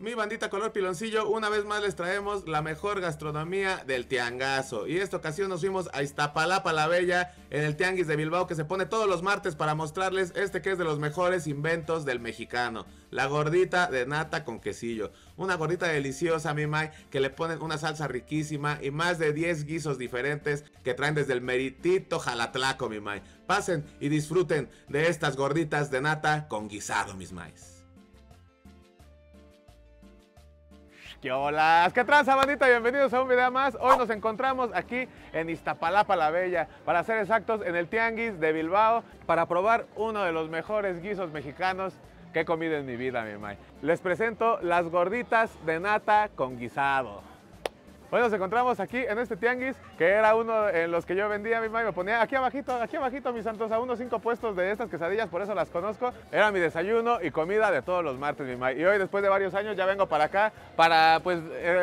Mi bandita color piloncillo, una vez más les traemos la mejor gastronomía del tiangazo. Y esta ocasión nos fuimos a Iztapalapa la Bella, en el Tianguis de Bilbao, que se pone todos los martes, para mostrarles este que es de los mejores inventos del mexicano: la gordita de nata con quesillo. Una gordita deliciosa, mi May, que le ponen una salsa riquísima y más de 10 guisos diferentes que traen desde el meritito Jalatlaco, mi May. Pasen y disfruten de estas gorditas de nata con guisado, mis Mays. ¡Qué hola! ¡Qué tranza, bandita! Bienvenidos a un video más. Hoy nos encontramos aquí en Iztapalapa la Bella, para ser exactos, en el Tianguis de Bilbao, para probar uno de los mejores guisos mexicanos que he comido en mi vida, mi May. Les presento las gorditas de nata con guisado. Hoy nos encontramos aquí en este tianguis, que era uno en los que yo vendía, mi May. Me ponía aquí abajito, mis santos, a unos 5 puestos de estas quesadillas, por eso las conozco. Era mi desayuno y comida de todos los martes, mi May. Y hoy, después de varios años, ya vengo para acá para, pues,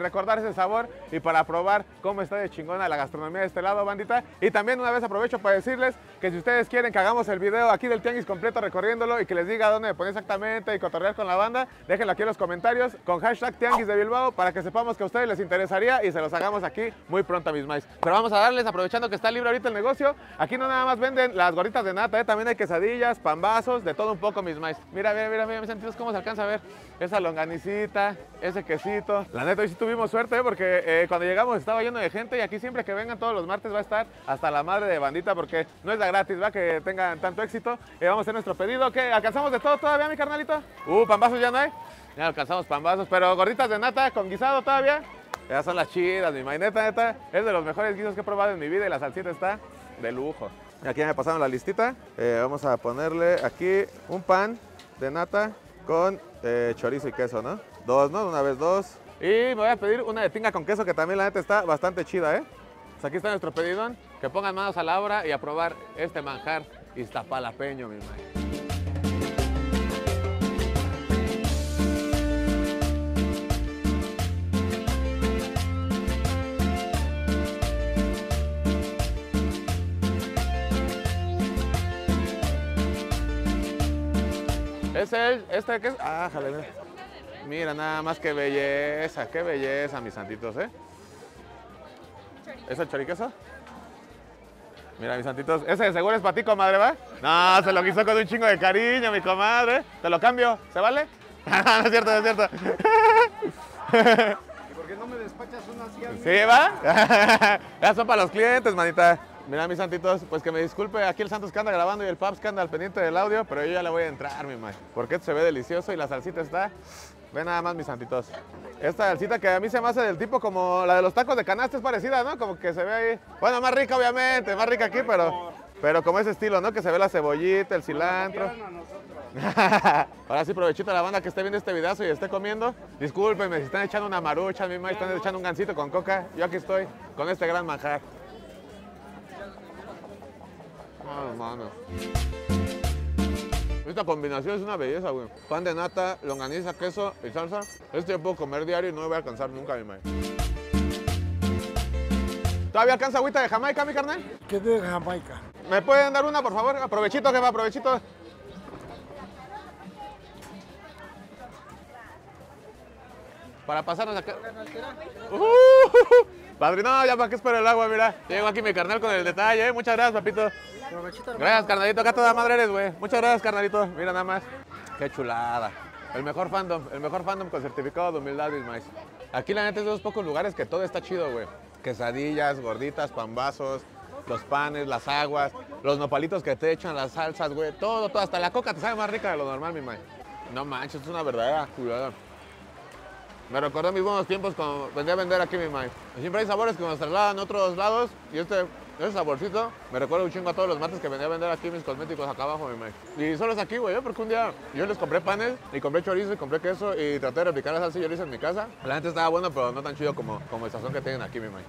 recordar ese sabor y para probar cómo está de chingona la gastronomía de este lado, bandita. Y también, una vez, aprovecho para decirles que si ustedes quieren que hagamos el video aquí del tianguis completo recorriéndolo y que les diga dónde me ponía exactamente y cotorrear con la banda, déjenlo aquí en los comentarios con hashtag Tianguis de Bilbao, para que sepamos que a ustedes les interesaría y se los hagamos aquí muy pronto, mis maíz. Pero vamos a darles, aprovechando que está libre ahorita el negocio. Aquí no nada más venden las gorditas de nata, también hay quesadillas, pambazos, de todo un poco, mis maíz. Mira, mira, mira, mira, mis santitos, cómo se alcanza a ver esa longanicita, ese quesito. La neta, hoy sí tuvimos suerte, porque cuando llegamos estaba lleno de gente, y aquí siempre que vengan todos los martes va a estar hasta la madre de bandita, porque no es la gratis, va, que tengan tanto éxito. Vamos a hacer nuestro pedido, que alcanzamos de todo todavía, mi carnalito. Pambazos ya no hay. Ya alcanzamos pambazos, pero gorditas de nata con guisado todavía. Ya son las chidas, mi May. Neta, neta, es de los mejores guisos que he probado en mi vida, y la salsita está de lujo. Aquí ya me pasaron la listita. Vamos a ponerle aquí un pan de nata con chorizo y queso, ¿no? Dos, ¿no? Una vez dos. Y me voy a pedir una de tinga con queso, que también la neta está bastante chida, ¿eh? Pues aquí está nuestro pedidón. Que pongan manos a la obra y a probar este manjar iztapalapeño, mi May. ¿Este qué es? Ah, jale. Mira, nada más qué belleza, mis santitos, ¿eh? ¿Es el choriqueso? Mira, mis santitos, ese de seguro es para ti, comadre, ¿va? No, se lo quiso con un chingo de cariño, mi comadre. Te lo cambio, ¿se vale? No es cierto, no es cierto. ¿Y por qué no me despachas una así a mí? ¿Sí, va? Ya son para los clientes, manita. Mira, mis santitos, pues que me disculpe aquí el Santos que anda grabando y el Paps que anda al pendiente del audio, pero yo ya le voy a entrar, mi May, porque esto se ve delicioso y la salsita está... Ve nada más, mis santitos. Esta salsita, que a mí se me hace del tipo como la de los tacos de canasta, es parecida, ¿no? Como que se ve ahí... Bueno, más rica, obviamente, más rica aquí, pero como ese estilo, ¿no? Que se ve la cebollita, el cilantro... Ahora sí, provechito a la banda que esté viendo este vidazo y esté comiendo. Discúlpenme si están echando una marucha, mi May, están echando un gansito con coca. Yo aquí estoy con este gran manjar. Oh, mano. Esta combinación es una belleza, güey. Pan de nata, longaniza, queso y salsa. Esto yo puedo comer diario y no me voy a alcanzar nunca, mi May. ¿Todavía alcanza agüita de Jamaica, mi carnal? ¿Qué de Jamaica? ¿Me pueden dar una, por favor? Aprovechito, jefa, aprovechito. Para pasarnos acá. Padrino, ya para qué espero el agua, mira. Llego aquí mi carnal con el detalle, ¿eh? Muchas gracias, papito. Gracias, carnalito. Acá toda madre eres, güey. Muchas gracias, carnalito. Mira nada más. Qué chulada. El mejor fandom con certificado de humildad, mis maíz. Aquí la neta es de los pocos lugares que todo está chido, güey. Quesadillas, gorditas, pambazos, los panes, las aguas, los nopalitos que te echan, las salsas, güey. Todo, todo. Hasta la coca te sabe más rica de lo normal, mi maíz. No manches, es una verdadera chulada. Me recordó mis buenos tiempos cuando vendía a vender aquí, mi May. Siempre hay sabores que nos trasladan a otros lados, y este saborcito me recuerda un chingo a todos los martes que vendía a vender aquí mis cosméticos acá abajo, mi May. Y solo es aquí, güey, porque un día yo les compré panes y compré chorizo y compré queso y traté de replicar la salsa y yo lo hice en mi casa. La gente estaba bueno, pero no tan chido como el sazón que tienen aquí, mi May.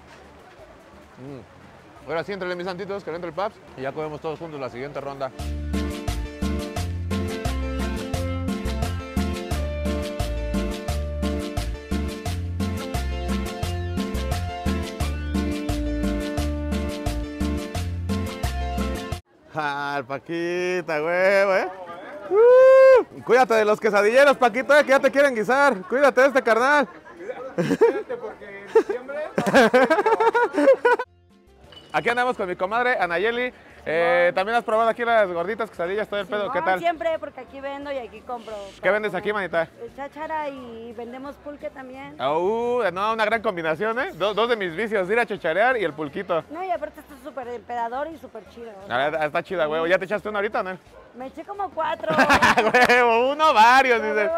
Ahora sí, entrele mis santitos, que le entre el Paps y ya comemos todos juntos la siguiente ronda. Al Paquita, huevo, ¿eh? Cuídate de los quesadilleros, Paquito, que ya te quieren guisar. Cuídate de este carnal. Cuídate porque en diciembre... Aquí andamos con mi comadre, Anayeli. ¿También has probado aquí las gorditas, quesadillas, todo el pedo? ¿Qué tal? Siempre, porque aquí vendo y aquí compro. ¿Qué vendes aquí, manita? Cháchara y vendemos pulque también. No, una gran combinación, ¿eh? Dos de mis vicios, ir a chucharear y el pulquito. No, y aparte está súper empedador y súper chido. Está chida, huevo. ¿Ya te echaste una ahorita, no? Me eché como 4. ¡A huevo! Uno, varios, dices.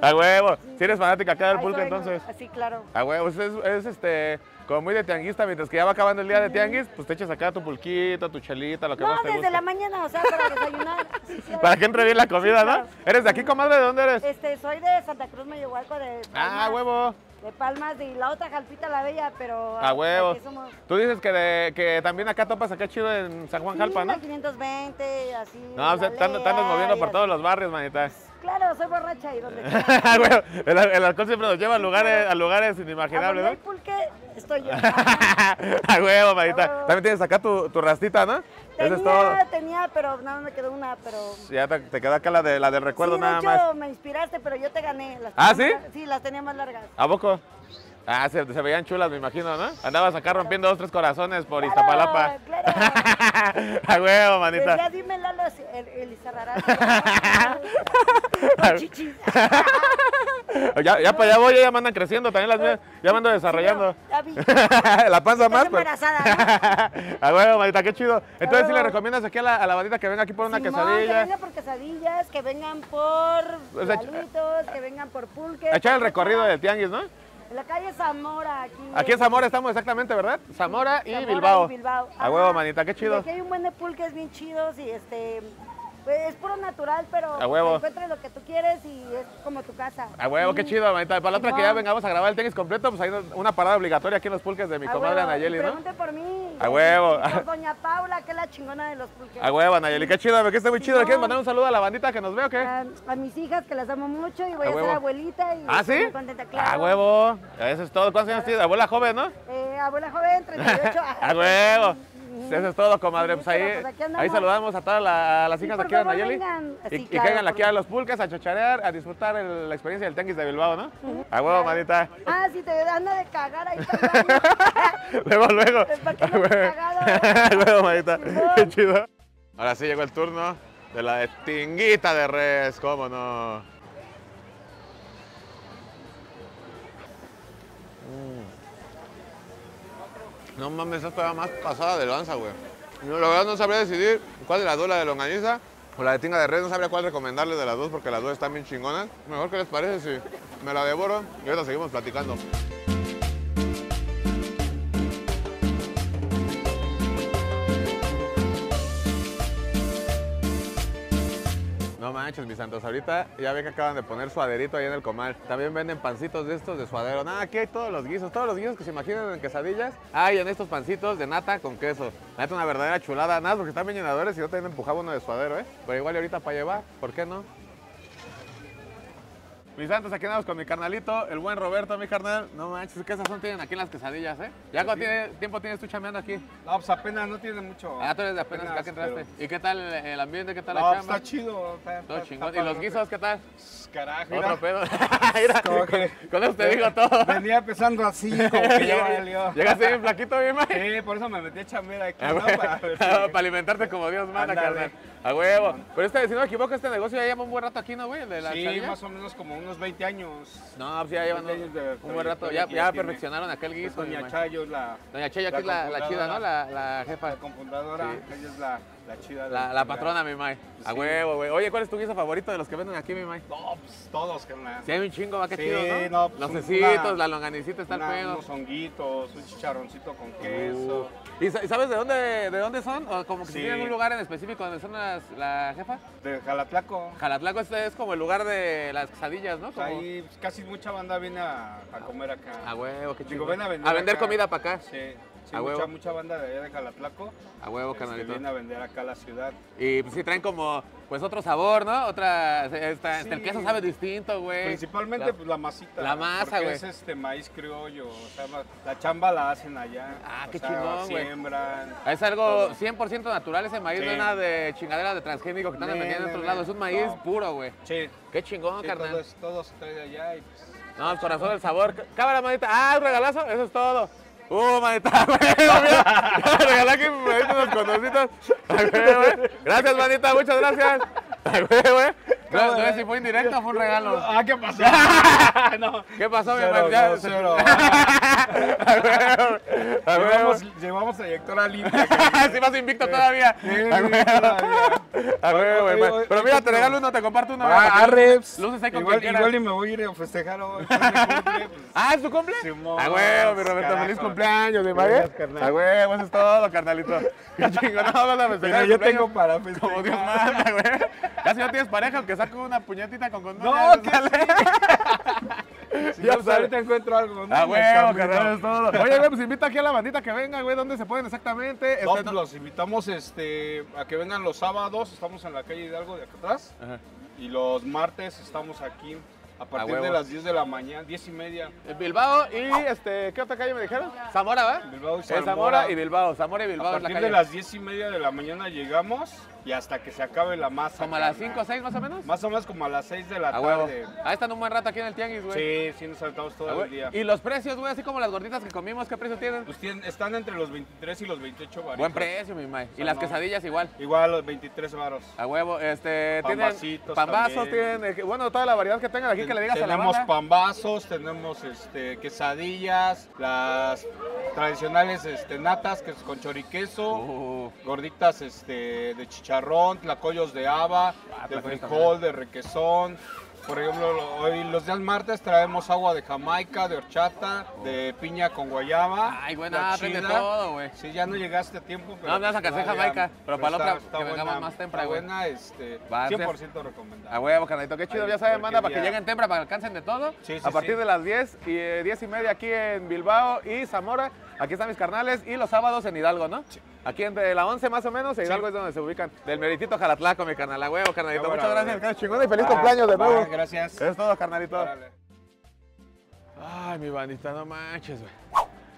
¡A huevo! Si eres fanática acá del pulque, entonces. Sí, claro. ¡A huevo! Es como muy de tianguista, mientras que ya va acabando el día de tianguis, pues te echas acá tu pulquito, tu chelita, lo que más te gusta. No, desde la mañana, o sea, para desayunar. Sí, sí, para que entre bien la comida, sí, claro. ¿No? ¿Eres de aquí, comadre? ¿De dónde eres? Soy de Santa Cruz, Mayohualco, de Palmas. ¡Ah, huevo! De Palmas, de la otra Jalpita la Bella, pero... ¡A huevo! Somos... Tú dices que también acá topas acá chido en San Juan Jalpa, ¿no? 520, así... No, o sea, están moviendo por todos los barrios, manita. Claro, soy borracha y donde quiera. Bueno, el alcohol siempre nos lleva a lugares inimaginables, ¿no? El pulque estoy yo. A huevo, manita. También tienes acá tu rastita, ¿no? Tenía, pero nada más me quedó una, pero... Ya te quedó acá la del recuerdo, sí, nada más. Sí, de hecho, me inspiraste, pero yo te gané. ¿Ah, sí? Sí, las tenía más largas. ¿A poco? Ah, se veían chulas, me imagino, ¿no? Andabas acá rompiendo 2, 3 corazones por Iztapalapa. ¡Claro! ¡A huevo, manita! Ya dime, Lalo, el Izarrarás. ¡Chichis! Ya para allá voy, ya mandan creciendo también las mías. Ya me ando desarrollando. Sí, no, la panza más, pues. Embarazada, ¿no? A huevo, manita, qué chido. Entonces, ¿sí le recomiendas aquí a la bandita que venga aquí por una quesadilla? Que vengan por quesadillas, que vengan por palitos, que vengan por pulque. Echar el recorrido del tianguis, ¿no? En la calle Zamora, aquí. Aquí en Zamora estamos exactamente, ¿verdad? Zamora y Bilbao. A huevo, manita, qué chido. Aquí hay un buen de pulques bien chidos y pues es puro natural, pero encuentres lo que tú quieres y es como tu casa. A huevo, qué chido, manita. Para la otra que ya vengamos a grabar el tenis completo, pues hay una parada obligatoria aquí en los pulques de mi comadre Anayeli, ¿no? Pregunte por mí. A huevo. Por Doña Paula, que es la chingona de los pulques. A huevo, Anayeli, qué chido, que está muy chido. ¿Le quieres mandar un saludo a la bandita que nos ve o qué? A mis hijas, que las amo mucho y voy a ser abuelita. Y ¿ah, sí? Estoy muy contenta, claro. A huevo. Eso es todo. ¿Cuántos años tienes? Abuela joven, ¿no? Abuela joven, 38. A huevo. Eso es todo, comadre. Pues ahí saludamos a todas las hijas de aquí de Anayeli. Y que vengan aquí a los pulques, a chacharear, a disfrutar la experiencia del tianguis de Bilbao, ¿no? A huevo, manita. Ah, si te anda de cagar ahí también. Luego. A huevo, manita. Qué chido. Ahora sí llegó el turno de la tinguita de res, cómo no. No mames, esa estaba más pasada de lanza, güey. No, la verdad no sabría decidir cuál de las dos, la de longaniza o la de tinga de res. No sabría cuál recomendarles de las dos porque las dos están bien chingonas. Mejor, ¿qué les parece si me la devoro? Y ahorita seguimos platicando. No manches, mis santos, ahorita ya ven que acaban de poner suaderito ahí en el comal. También venden pancitos de estos de suadero. Nada, aquí hay todos los guisos que se imaginan en quesadillas. Hay en estos pancitos de nata con queso. Nata, una verdadera chulada. Nada, porque están bien llenadores y yo también empujaba uno de suadero, ¿eh? Pero igual ahorita para llevar, ¿por qué no? Mis santos, aquí andamos con mi carnalito, el buen Roberto, mi carnal. No manches, ¿qué sazón tienen aquí en las quesadillas, eh? ¿Ya cuánto tiempo tienes tú chameando aquí? No, pues apenas, no tiene mucho. Ah, tú eres de apenas que entraste. Pero... ¿Y qué tal el ambiente? ¿Qué tal la chamba? Está chido. Todo chingón. ¿Y los guisos qué tal? Carajo. Otro pedo. Mira, con eso te digo todo. Venía empezando así, como que ya valió. Llegaste bien flaquito, mi madre. Sí, por eso me metí a chamear aquí, ¿no? Para alimentarte como Dios manda, carnal. A huevo. Pero si no me equivoco, este negocio ya lleva un buen rato aquí, ¿no, güey? Sí, más o menos como unos 20 años. No, pues ya llevan un buen rato. Ya perfeccionaron aquel guiso. Doña Chayo es la... Doña Chayo aquí es la chida, ¿no? La jefa. La confundadora. Ella es la chida. La patrona, mi mai. A huevo, güey. Oye, ¿cuál es tu guiso favorito de los que venden aquí, mi mai? No, pues todos, carnal. Sí, hay un chingo, va, qué chido, ¿no? Sí, no. Los cecitos, la longanicita, está el pedo. Unos honguitos, un chicharroncito con queso. ¿Y sabes de dónde son? ¿O como que tienen un lugar en específico donde son la jefa? De Jalatlaco. Jalatlaco, este es como el lugar de las quesadillas, ¿no? Como... Ahí pues, casi mucha banda viene a comer acá. A huevo, qué chido. Ven a vender, acá. Comida para acá. Sí. Sí, mucha banda de allá de Jalatlaco. A huevo, canalito. Viene a vender acá a la ciudad. Y pues sí traen como pues otro sabor, ¿no? Otra, sí, el queso sabe distinto, güey. Principalmente pues, la masita. La masa, güey. Es maíz criollo, o sea, la chamba la hacen allá. Ah, qué chingón, güey. Siembran. Es algo 100% natural ese maíz, no es nada de chingadera de transgénico que están vendiendo en otros lados. Es un maíz puro, güey. Sí. Qué chingón, carnal. Todo se trae de allá y pues... No, el corazón del sabor. Cámara, manita. Ah, el regalazo, eso es todo. Manita, güey, mira, me regalé aquí unos condorcitos. Gracias, manita, muchas gracias. No sé si fue indirecto o fue un regalo. Ah, ¿qué pasó? No. ¿Qué pasó, mi hermano? Cero. Llevamos trayectoria limpia. Sí, vas invicto todavía. Pero mira, te regalo uno, te comparto uno. Ah, reps. Igual y me voy a ir a festejar hoy. Ah, ¿es tu cumple? A huevo, mi Roberto, feliz cumpleaños, mi madre. A huevo, eso es todo, carnalito. Qué chingón, no, vamos a festejar. Yo tengo para festejar. Como Dios manda, güey. Casi no tienes pareja, aunque saco una puñetita con condón. No, que sale. Si ya sabes, ahorita encuentro algo. Ah, huevo, carnal, es todo. Oye, güey, pues invita aquí a la bandita que venga, güey. ¿Dónde se pueden exactamente? No, los invitamos a que vengan los sábados. Estamos en la calle Hidalgo de acá atrás. Ajá. Y los martes estamos aquí a partir de las 10 de la mañana, 10:30. Bilbao y, ¿qué otra calle me dijeron? Zamora, ¿va? Bilbao y Zamora. Zamora y Bilbao, Zamora y Bilbao. A partir de las 10:30 de la mañana llegamos. Y hasta que se acabe la masa. ¿Como a las 5 o 6 más o menos? Más o menos como a las 6 de la tarde. Ahí están un buen rato aquí en el tianguis, güey. Sí, sí, nos saltamos todo el día. ¿Y los precios, güey? Así como las gorditas que comimos, ¿qué precio tienen? Pues están entre los 23 y los 28 varos. Buen precio, mi mae. ¿Y las quesadillas igual? Igual, los 23 varos. A huevo, pambacitos, pambazos tienen, bueno, toda la variedad que tengan aquí que le digas a la banda. Tenemos pambazos, tenemos quesadillas, las tradicionales natas que es con choriqueso, gorditas de chicharrón, tlacoyos de haba, de frijol, de requesón. Por ejemplo, hoy los días martes traemos agua de Jamaica, de horchata, de piña con guayaba. Ay, buena, aprende todo, güey. Sí, ya no llegaste a tiempo, pero... No, me vas a casar Jamaica, pero para la otra que vengamos más temprano, güey. Buena, 100% recomendada. A huevo, carnalito, qué chido, ya saben, manda para que lleguen temprano, para que alcancen de todo. Sí, sí, a partir de las 10 y 10:30 aquí en Bilbao y Zamora. Aquí están mis carnales y los sábados en Hidalgo, ¿no? Sí. Aquí entre la 11 más o menos, en Hidalgo es donde se ubican. Del meritito Jalatlaco, mi carnal. A huevo, carnalito. Muchas gracias, chingón, y feliz cumpleaños de nuevo. Gracias. Eso es todo, carnalito. Vale. Ay, mi bandita, no manches, güey.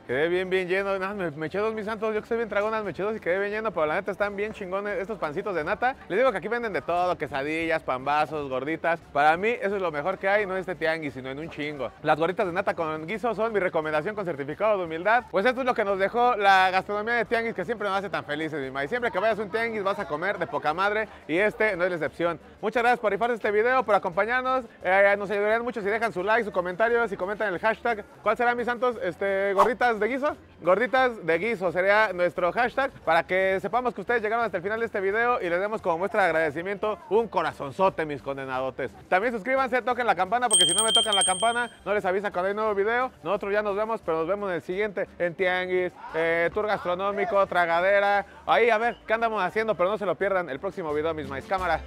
Quedé bien lleno. Me eché dos mis santos. Yo que soy bien tragón, me eché dos y quedé bien lleno. Pero la neta están bien chingones estos pancitos de nata. Les digo que aquí venden de todo. Quesadillas, pambazos, gorditas. Para mí eso es lo mejor que hay. No en este tianguis, sino en un chingo. Las gorditas de nata con guiso son mi recomendación con certificado de humildad. Pues esto es lo que nos dejó la gastronomía de tianguis, que siempre nos hace tan felices, mi ma. Y siempre que vayas a un tianguis vas a comer de poca madre. Y este no es la excepción. Muchas gracias por rifarse este video, por acompañarnos. Nos ayudarían mucho si dejan su like, sus comentarios, si comentan el hashtag. ¿Cuál será, mis santos? Gorditas de guiso, gorditas de guiso sería nuestro hashtag, para que sepamos que ustedes llegaron hasta el final de este video y les demos como muestra de agradecimiento un corazonzote, mis condenadotes. También suscríbanse, toquen la campana, porque si no me tocan la campana no les avisa cuando hay nuevo video. Nosotros ya nos vemos, pero nos vemos en el siguiente, en tianguis, tour gastronómico, tragadera, ahí a ver qué andamos haciendo, pero no se lo pierdan el próximo video, mis maíz. Cámara.